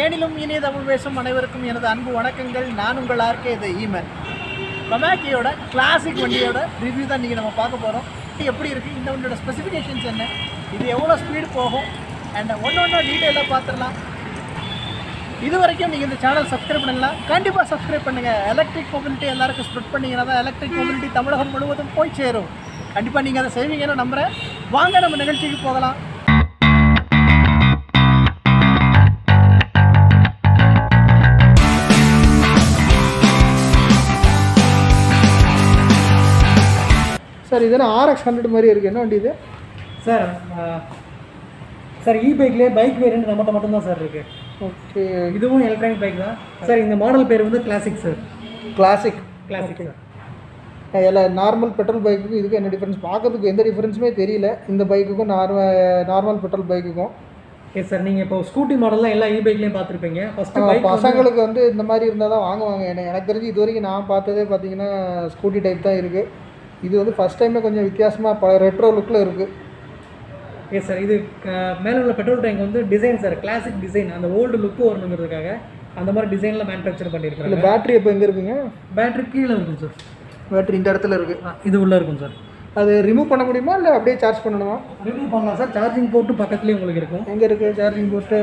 தேனிலும் இனிய தமிழ் பேசும் அனைவருக்கும் எனது அன்பு வணக்கங்கள். நான் உங்கள் ஆர்கே. இது ஈமர் கொமாக்கியோட கிளாசிக் வண்டியோட ரிவ்யூ தான் இன்றைக்கி நம்ம பார்க்க போகிறோம். எப்படி இருக்குது இந்த வண்டியோட ஸ்பெசிஃபிகேஷன்ஸ், என்ன இது, எவ்வளோ ஸ்பீடு போகும் அண்ட் ஒன்று டீட்டெயிலாக பார்த்துடலாம். இது வரைக்கும் நீங்கள் இந்த சேனல் சப்ஸ்கிரைப் பண்ணலாம், கண்டிப்பாக சப்ஸ்கிரைப் பண்ணுங்கள். எலக்ட்ரிக் மொபிலிட்டி எல்லாருக்கும் ஸ்ப்ரெட் பண்ணிங்கன்னா தான் எலக்ட்ரிக் மொபிலிட்டி தமிழகம் முழுவதும் போய் சேரும். கண்டிப்பாக நீங்கள் அதை செய்வீங்கன்னு நம்புகிறேன். வாங்க நம்ம நிகழ்ச்சிக்கு போகலாம். சார், இது RX 100 மாதிரி இருக்குது. என்ன வண்டி இது சார்? சார் இபைக்லேயே பைக் வேரியன்ட் நம்மகிட்ட மட்டும்தான் சார் இருக்குது. ஓகே, இதுவும் எலக்ட்ரானிக் பைக் தான் சார். இந்த மாடல் பேர் வந்து கிளாசிக் சார். கிளாசிக் கிளாசிக் எல்லாம் நார்மல் பெட்ரோல் பைக்குக்கும் இதுக்கு என்ன டிஃப்ரென்ஸ்? பார்க்கறதுக்கு எந்த டிஃப்ரென்ஸுமே தெரியல இந்த பைக்குக்கும் நார்மல் பெட்ரோல் பைக்குக்கும். எஸ் சார், நீங்கள் இப்போ ஸ்கூட்டி மாடல்லாம் எல்லா இபைக்லேயும் பார்த்துருப்பீங்க. ஃபஸ்ட்டு பசங்களுக்கு வந்து இந்த மாதிரி இருந்தால் தான் வாங்குவாங்க. எனக்கு தெரிஞ்சு இது வரைக்கும் நான் பார்த்ததே பார்த்தீங்கன்னா ஸ்கூட்டி டைப் தான் இருக்குது. இது வந்து ஃபஸ்ட் டைமே கொஞ்சம் வித்தியாசமாக ரெட்ரோ லுக்கில் இருக்குது. எஸ் சார், இது மேலே உள்ள பெட்ரோல் டேங்க் வந்து டிசைன் சார், கிளாசிக் டிசைன். அந்த ஓல்டு லுக்கு வரணுங்கிறதுக்காக அந்த மாதிரி டிசைனில் மேனுஃபேக்சர் பண்ணியிருக்காங்க. இல்லை, பேட்ரி இப்போ எங்கே இருக்குங்க? பேட்ரி கீழே இருக்கும் சார். பேட்ரி இந்த இடத்துல இருக்குது, இது உள்ளே இருக்கும் சார். அது ரிமூவ் பண்ண முடியுமா இல்லை அப்படியே சார்ஜ் பண்ணணுமா? ரிமூவ் பண்ணலாம் சார். சார்ஜிங் போர்ட்டு பக்கத்துலேயே உங்களுக்கு இருக்கும். எங்கே இருக்குது சார்ஜிங் போர்ட்டு?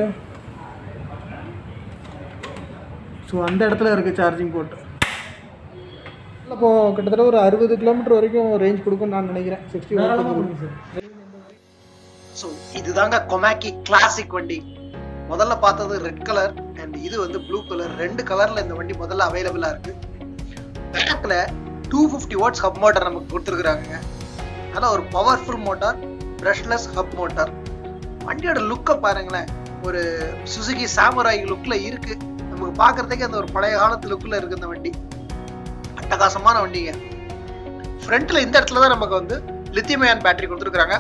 ஸோ அந்த இடத்துல இருக்குது சார்ஜிங் போர்ட்டு. இப்போது கிட்டத்தட்ட ஒரு 60 கிலோமீட்டர் வரைக்கும் ரேஞ்ச் கொடுக்கும் நான் நினைக்கிறேன். 60 சார். ஸோ இதுதாங்க கொமாக்கி கிளாசிக் வண்டி. முதல்ல பார்த்தது ரெட் கலர் அண்ட் இது வந்து ப்ளூ கலர். ரெண்டு கலரில் இந்த வண்டி முதல்ல அவைலபிளாக இருக்குது. பேக்கில் 250 வாட்ஸ் ஹப் மோட்டார் நமக்கு கொடுத்துருக்குறாங்க. அதனால் ஒரு powerful motor, brushless hub motor. வண்டியோட லுக்கை பாருங்களேன், ஒரு சுசுகி சாமுராய் லுக்கில் இருக்குது. நமக்கு பார்க்குறதுக்கே அந்த ஒரு பழைய காலத்து லுக்கில் இருக்குது இந்த வண்டி. அட்டகாசமான வண்டிங்க. ஃப்ரண்ட்டில் இந்த இடத்துல தான் நமக்கு வந்து லித்தியம் அயான் பேட்டரி கொடுத்துருக்குறாங்க.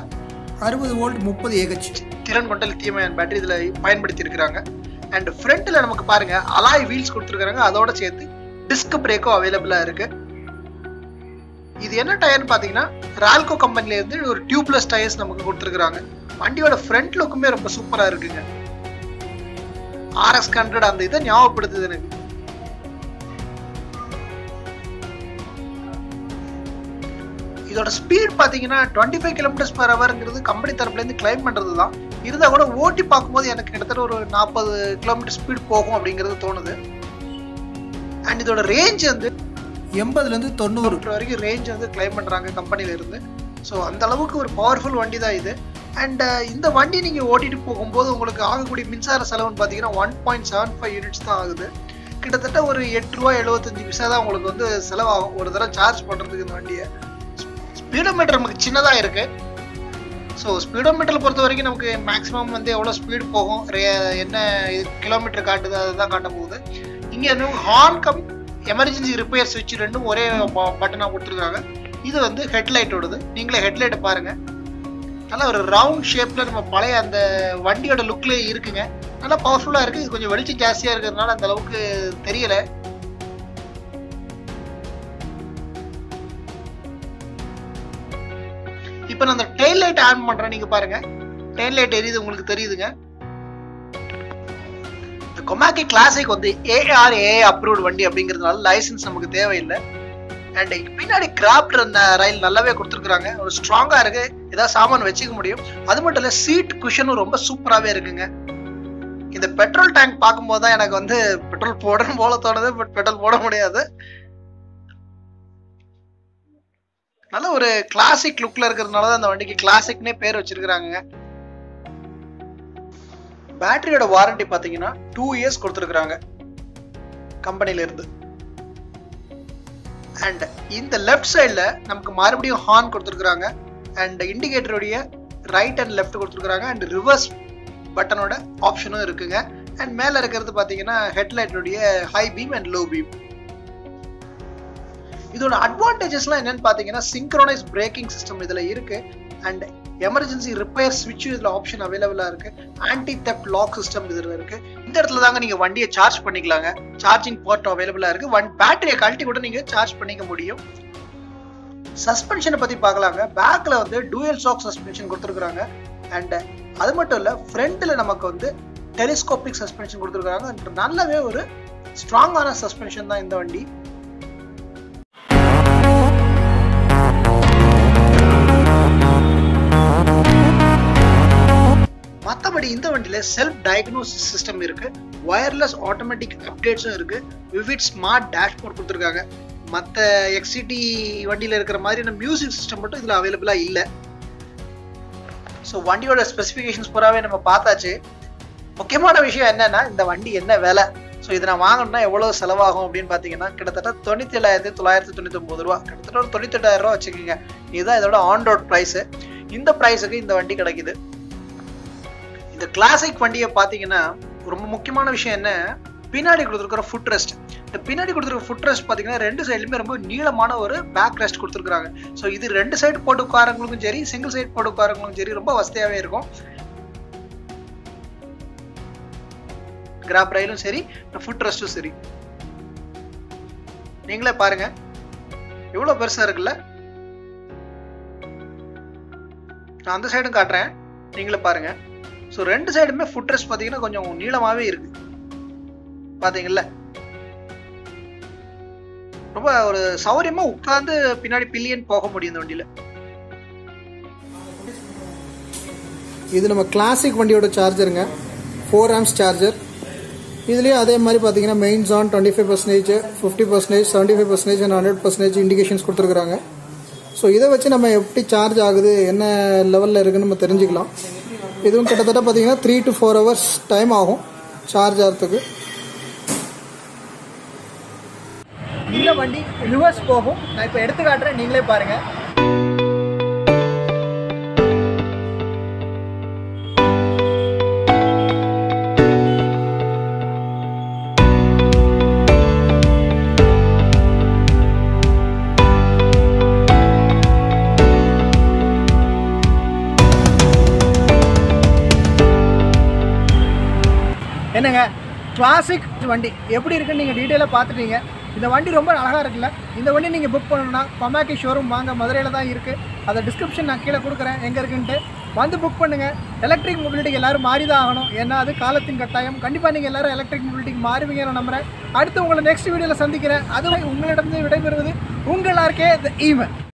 60 வோல்ட் 30 AH திறன் கொண்ட லித்தியம் அயான் பேட்டரி இதில் பயன்படுத்தி இருக்கிறாங்க. அண்ட் ஃப்ரண்ட்டில் நமக்கு பாருங்கள் அலாய் வீல்ஸ் கொடுத்துருக்குறாங்க. அதோட சேர்த்து டிஸ்க் பிரேக்கும் அவைலபிளாக இருக்குது. இது என்ன டயர்னு பார்த்தீங்கன்னா ரால்கோ கம்பெனிலேருந்து ஒரு டியூப்லெஸ் டயர்ஸ் நமக்கு கொடுத்துருக்குறாங்க. வண்டியோட ஃப்ரண்ட் லுக்குமே ரொம்ப சூப்பராக இருக்குங்க. RX 100 அந்த இதை ஞாபகப்படுத்துது எனக்கு. இதோட ஸ்பீட் பார்த்தீங்கன்னா 25 km/hங்கிறது கம்பெனி தரப்புலேருந்து கிளைம் பண்ணுறது தான். இருந்தால் கூட ஓட்டி பார்க்கும்போது எனக்கு கிட்டத்தட்ட ஒரு 40 km ஸ்பீட் போகும் அப்படிங்கிறது தோணுது. அண்ட் இதோட ரேஞ்ச் வந்து 80-90 வரைக்கும் ரேஞ்ச் வந்து கிளைம் பண்ணுறாங்க கம்பெனிலேருந்து. ஸோ அந்த அளவுக்கு ஒரு பவர்ஃபுல் வண்டி தான் இது. அண்ட் இந்த வண்டி நீங்கள் ஓட்டிகிட்டு போகும்போது உங்களுக்கு ஆகக்கூடிய மின்சார செலவுன்னு பார்த்தீங்கன்னா 1.75 யூனிட்ஸ் தான் ஆகுது. கிட்டத்தட்ட ஒரு ₹8.75 தான் உங்களுக்கு வந்து செலவாகும் ஒரு தடவை சார்ஜ் பண்ணுறதுக்கு இந்த வண்டியை. ஸ்பீடோமீட்டர் நமக்கு சின்னதாக இருக்குது. ஸோ ஸ்பீடோமீட்டரை பொறுத்த வரைக்கும் நமக்கு மேக்ஸிமம் வந்து எவ்வளோ ஸ்பீடு போகும், என்ன கிலோமீட்டர் காட்டுது, அதுதான் காட்ட போகுது. இங்கே வந்து ஹார்ன் கம் எமர்ஜென்சி ரிப்பேர் சுவிட்ச் ரெண்டும் ஒரே பட்டனாக கொடுத்துருக்காங்க. இது வந்து ஹெட்லைட்டோடது. நீங்களே ஹெட்லைட்டை பாருங்கள், நல்லா ஒரு ரவுண்ட் ஷேப்பில் நம்ம பழைய அந்த வண்டியோட லுக்லேயே இருக்குங்க. நல்லா பவர்ஃபுல்லாக இருக்குது. இது கொஞ்சம் வெளிச்சம் ஜாஸ்தியாக இருக்கிறதுனால அந்த அளவுக்கு தெரியலை. இப்போ நான் அந்த டெயில் லைட் ஆன் பண்ணுறேன். நீங்கள் பாருங்கள் டெயில் லைட் எரியுது, உங்களுக்கு தெரியுதுங்க. இந்த கொமாக்கி கிளாசிக் வந்து ARAA அப்ரூவ்டு வண்டி அப்படிங்கிறதுனால லைசன்ஸ் நமக்கு தேவையில்லை. அண்ட் பின்னாடி கிராப்ட் ரயில் நல்லாவே கொடுத்துருக்குறாங்க. ஒரு ஸ்ட்ராங்காக இருக்குது, ஏதாவது சாமான் வச்சுக்க முடியும். அது மட்டும் இல்லை, சீட் குஷனும் ரொம்ப சூப்பராகவே இருக்குங்க. இந்த பெட்ரோல் டேங்க் பார்க்கும்போது தான் எனக்கு வந்து பெட்ரோல் போடணும் போல தோணுது. பட் பெட்ரோல் போட முடியாது. நல்ல ஒரு கிளாசிக் லுக்ல இருக்கிறதுனால தான் அந்த வண்டிக்கு கிளாசிக்னே பேர் வச்சிருக்கிறாங்க. பேட்டரியோட வாரண்டி பாத்தீங்கன்னா 2 years கொடுத்துருக்குறாங்க கம்பெனில இருந்து. அண்ட் இந்த லெஃப்ட் சைட்ல நமக்கு மறுபடியும் ஹார்ன் கொடுத்துருக்குறாங்க. அண்ட் இண்டிகேட்டருடைய ரைட் அண்ட் லெஃப்ட் கொடுத்துருக்குறாங்க. அண்ட் ரிவர்ஸ் பட்டனோட ஆப்ஷனும் இருக்குங்க. அண்ட் மேல இருக்கிறது பாத்தீங்கன்னா ஹெட்லைட்டோடைய high beam and low beam. இதோட அட்வான்டேஜஸ்லாம் என்னன்னு பார்த்தீங்கன்னா சிங்க்ரோனைஸ் பிரேக்கிங் சிஸ்டம் இதில் இருக்குது. அண்ட் எமர்ஜென்சி ரிப்பேர் ஸ்விட்சும் இதில் ஆப்ஷன் அவைலபிளாக இருக்குது. ஆன்டி தெப்ட் லாக் சிஸ்டம் இதில் இருக்குது. இந்த இடத்துல தாங்க நீங்கள் வண்டியை சார்ஜ் பண்ணிக்கலாங்க. சார்ஜிங் போர்ட் அவைலபிளாக இருக்குது. பேட்டரியை கழட்டி கூட நீங்கள் சார்ஜ் பண்ணிக்க முடியும். சஸ்பென்ஷனை பற்றி பார்க்கலாங்க. பேக்கில் வந்து டூயல் ஷாக் சஸ்பென்ஷன் கொடுத்துருக்குறாங்க. அண்ட் அது மட்டும் இல்லை, ஃப்ரண்ட்டில் நமக்கு வந்து டெலிஸ்கோபிக் சஸ்பென்ஷன் கொடுத்திருக்காங்க. நல்லவே ஒரு ஸ்ட்ராங்கான சஸ்பென்ஷன் தான் இந்த வண்டி. மற்றபடி இந்த வண்டியில செல்ஃப் டயக்னோசிஸ் சிஸ்டம் இருக்கு, வயர்லெஸ் ஆட்டோமேட்டிக் அப்டேட்ஸும் இருக்கு, விவிட் ஸ்மார்ட் டேஷ்போர்ட் கொடுத்துருக்காங்க. மற்ற எக்ஸிடி வண்டியில் இருக்கிற மாதிரியான மியூசிக் சிஸ்டம் மட்டும் இதில் அவைலபிளாக இல்லை. ஸோ வண்டியோட ஸ்பெசிஃபிகேஷன்ஸ் பூராவே நம்ம பார்த்தாச்சு. முக்கியமான விஷயம் என்னன்னா இந்த வண்டி என்ன விலை, ஸோ இதை நான் வாங்கணும்னா எவ்வளோ செலவாகும் அப்படின்னு பார்த்தீங்கன்னா கிட்டத்தட்ட 97,999 ரூபா, கிட்டத்தட்ட ஒரு 98,000 ரூபா வச்சுக்கோங்க. இதுதான் இதோட ஆன் ரோட் ப்ரைஸு. இந்த ப்ரைஸுக்கு இந்த வண்டி கிடைக்குது. இந்த கிளாசிக் வண்டியை பார்த்தீங்கன்னா ரொம்ப முக்கியமான விஷயம் என்ன, பின்னாடி கொடுத்துருக்குற ஃபுட் ரெஸ்ட். இந்த பின்னாடி கொடுத்துருக்க ஃபுட் ரெஸ்ட் பார்த்தீங்கன்னா ரெண்டு சைட்லையுமே ரொம்ப நீளமான ஒரு பேக் ரெஸ்ட் கொடுத்துருக்காங்க. ஸோ இது ரெண்டு சைடு போட்டு உட்காரங்களுக்கும் சரி, சிங்கிள் சைடு போட்டு உட்காரங்களுக்கும் சரி ரொம்ப வசதியாகவே இருக்கும். கிராப் ரயிலும் சரி, ஃபுட் ரெஸ்ட்டும் சரி, நீங்களே பாருங்க எவ்வளோ பெருசா இருக்குல்ல. நான் அந்த சைடும் காட்டுறேன், நீங்களே பாருங்க. ஸோ ரெண்டு சைடுமே ஃபுட் ரெஸ்ட் பார்த்தீங்கன்னா கொஞ்சம் நீளமாகவே இருக்கு, பாத்தீங்கல்ல. ரொம்ப ஒரு சௌரியமா உட்கார்ந்து பின்னாடி பில்லியன் போக முடியும் இந்த வண்டியில. இது நம்ம கிளாசிக் வண்டியோட சார்ஜருங்க, 4 amps சார்ஜர். இதுலயே அதே மாதிரி பாத்தீங்கன்னா மெயின்ஸ் ஆன் 25%, 50%, 75% அண்ட் 100% இண்டிகேஷன்ஸ் கொடுத்துருக்காங்க. ஸோ இதை வச்சு நம்ம எப்படி சார்ஜ் ஆகுது, என்ன லெவலில் இருக்குன்னு நம்ம தெரிஞ்சுக்கலாம். இதுவும் கிட்டத்தட்ட பார்த்தீங்கன்னா 3 to 4 hours டைம் ஆகும் சார்ஜ் ஆகிறதுக்கு. இந்த வண்டி ரிவர்ஸ் போகும், நான் இப்போ எடுத்து காட்டுறேன், நீங்களே பாருங்கள். என்னங்க கிளாசிக் வண்டி எப்படி இருக்குன்னு நீங்கள் டீட்டெயிலாக பார்த்துட்டீங்க. இந்த வண்டி ரொம்ப அழகாக இருக்குல்ல. இந்த வண்டி நீங்கள் புக் பண்ணணும்னா கொமாக்கி ஷோரூம் வாங்க, மதுரையில் தான் இருக்குது. அதை டிஸ்கிரிப்ஷன் நான் கீழே கொடுக்குறேன் எங்கே இருக்குன்ட்டு, வந்து புக் பண்ணுங்கள். எலக்ட்ரிக் மொபிலிட்டிக்கு எல்லோரும் மாறி தான் ஆகணும், ஏன்னா அது காலத்தின் கட்டாயம். கண்டிப்பாக நீங்கள் எல்லோரும் எலக்ட்ரிக் மொபிலிட்டிக்கு மாறுவீங்க நான் நம்புகிறேன். அடுத்து உங்களை நெக்ஸ்ட் வீடியோவில் சந்திக்கிறேன். அதுவே உங்களிடமே விடைபெறுவது உங்கள் ஆர்கே தி ஈவன்.